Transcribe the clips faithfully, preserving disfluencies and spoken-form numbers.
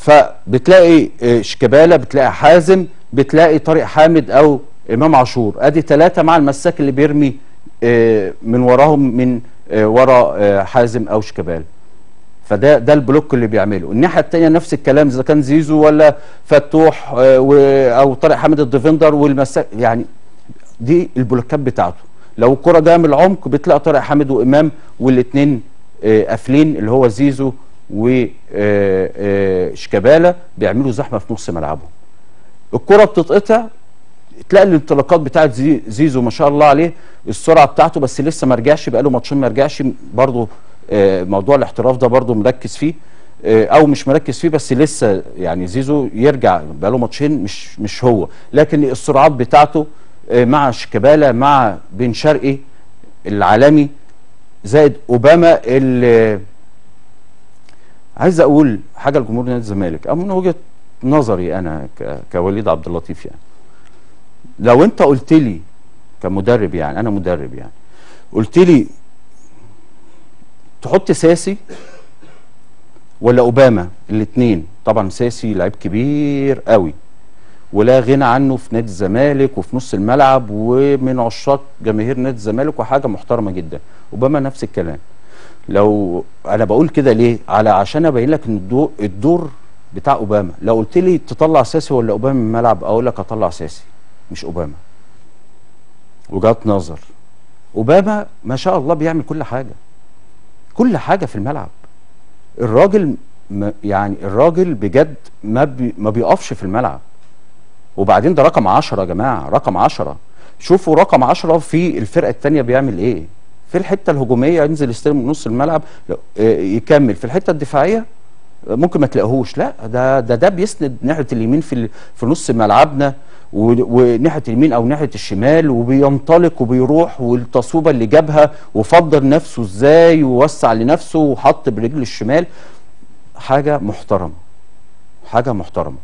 فبتلاقي شيكابالا، بتلاقي حازم، بتلاقي طارق حامد او امام عاشور، ادي ثلاثه مع المساك اللي بيرمي من وراهم، من ورا حازم او شيكابالا. فده ده البلوك اللي بيعمله. الناحيه الثانيه نفس الكلام، اذا كان زيزو ولا فتوح او طارق حامد الديفندر والمساك، يعني دي البلوكات بتاعته. لو الكره جايه من العمق بتلاقي طارق حامد وامام والاثنين قافلين، اللي هو زيزو وشيكابالا، بيعملوا زحمه في نص ملعبهم. الكره بتتقطع، تلاقي الانطلاقات بتاعت زيزو ما شاء الله عليه، السرعه بتاعته، بس لسه ما رجعش، بقاله ماتشين ما رجعش. برضه موضوع الاحتراف ده برضه مركز فيه او مش مركز فيه، بس لسه يعني زيزو يرجع، بقاله ماتشين مش مش هو. لكن السرعات بتاعته مع شيكابالا، مع بن شرقي العالمي، زائد اوباما اللي عايز اقول حاجه لجمهور نادي الزمالك، او من وجهه نظري انا كوليد عبد اللطيف، يعني لو انت قلت لي كمدرب، يعني انا مدرب، يعني قلت لي تحط ساسي ولا اوباما، الاثنين طبعا. ساسي لعيب كبير قوي ولا غنى عنه في نادي الزمالك وفي نص الملعب ومن عشاق جماهير نادي الزمالك وحاجه محترمه جدا. اوباما نفس الكلام. لو انا بقول كده ليه؟ على عشان ابين لك ان الدور بتاع اوباما. لو قلت لي تطلع ساسي ولا اوباما من الملعب، اقول لك اطلع ساسي مش اوباما. وجهة نظر. اوباما ما شاء الله بيعمل كل حاجه، كل حاجه في الملعب. الراجل يعني الراجل بجد ما بي ما بيقفش في الملعب. وبعدين ده رقم عشرة يا جماعه، رقم عشرة. شوفوا رقم عشرة في الفرقه الثانيه بيعمل ايه؟ في الحته الهجوميه ينزل يستلم من نص الملعب يكمل، في الحته الدفاعيه ممكن ما تلاقيهوش، لا ده ده ده بيسند ناحيه اليمين في في نص ملعبنا، وناحيه اليمين او ناحيه الشمال، وبينطلق وبيروح، والتصويبه اللي جابها وفضل نفسه ازاي ووسع لنفسه وحط برجل الشمال، حاجه محترمه، حاجه محترمه.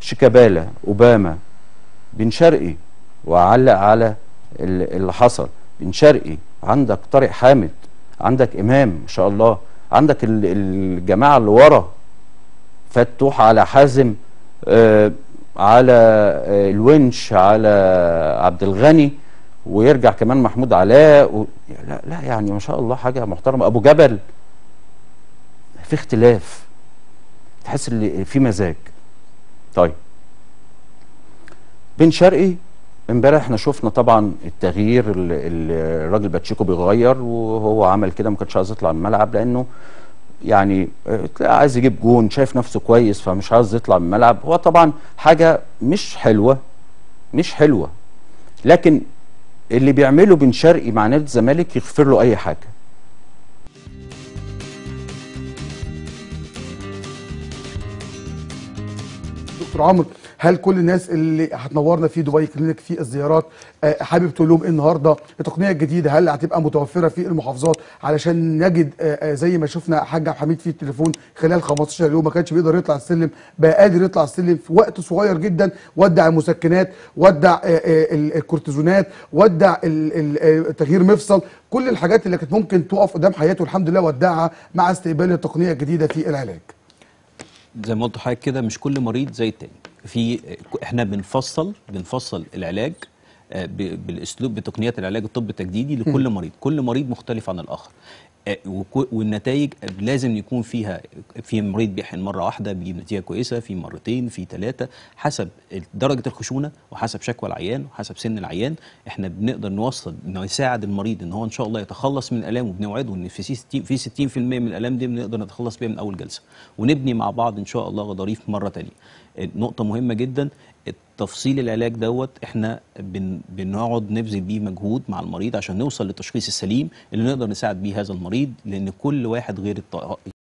شيكابالا، اوباما، بن شرقي، وعلق على اللي حصل. بن شرقي عندك، طارق حامد عندك، امام ما شاء الله عندك، الجماعه اللي ورا، فتوح على حازم، آه على آه الونش، على عبد الغني، ويرجع كمان محمود علاء و... لا لا يعني ما شاء الله حاجه محترمه. ابو جبل، في اختلاف، تحس ان في مزاج. طيب بن شرقي امبارح احنا شفنا طبعا التغيير، الراجل باتشيكو بيغير، وهو عمل كده، ما كانش عايز يطلع من الملعب، لانه يعني عايز يجيب جون، شايف نفسه كويس، فمش عايز يطلع من الملعب. هو طبعا حاجه مش حلوه، مش حلوه، لكن اللي بيعمله بن شرقي مع نادي الزمالك يغفر له اي حاجه. دكتور عمرو، هل كل الناس اللي هتنورنا في دبي كلينك في الزيارات حابب تقول لهم النهارده التقنيه الجديده هل هتبقى متوفره في المحافظات؟ علشان نجد زي ما شفنا حاج عبد الحميد في التليفون خلال خمستاشر يوم ما كانش بيقدر يطلع السلم، بقى قادر يطلع السلم في وقت صغير جدا، ودع المسكنات، ودع الكورتيزونات، ودع تغيير مفصل، كل الحاجات اللي كانت ممكن تقف قدام حياته الحمد لله ودعها مع استقبال التقنيه الجديده في العلاج. زي ما قلت لحضرتك كده، مش كل مريض زي التاني. في احنا بنفصل بنفصل العلاج بالاسلوب، بتقنيات العلاج الطب التجديدي لكل مريض، كل مريض مختلف عن الاخر، والنتائج لازم يكون فيها، في مريض بيحقن مره واحده بيجيب نتيجه كويسه، في مرتين، في ثلاثه، حسب درجه الخشونه وحسب شكوى العيان وحسب سن العيان. احنا بنقدر نوصل، نساعد المريض ان هو ان شاء الله يتخلص من الالام، وبنوعده ان في ستين في ستين في المية من الالام دي بنقدر نتخلص بيها من اول جلسه، ونبني مع بعض ان شاء الله غضاريف مره ثانيه. نقطه مهمه جدا، تفصيل العلاج دوت احنا بن بنقعد نبذل بيه مجهود مع المريض عشان نوصل للتشخيص السليم اللي نقدر نساعد بيه هذا المريض، لان كل واحد غير الطاقه.